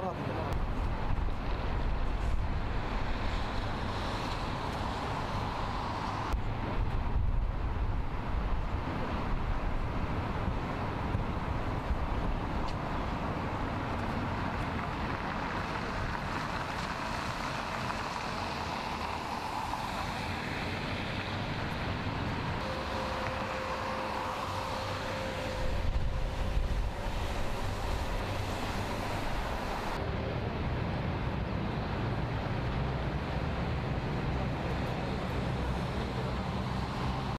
para atacak.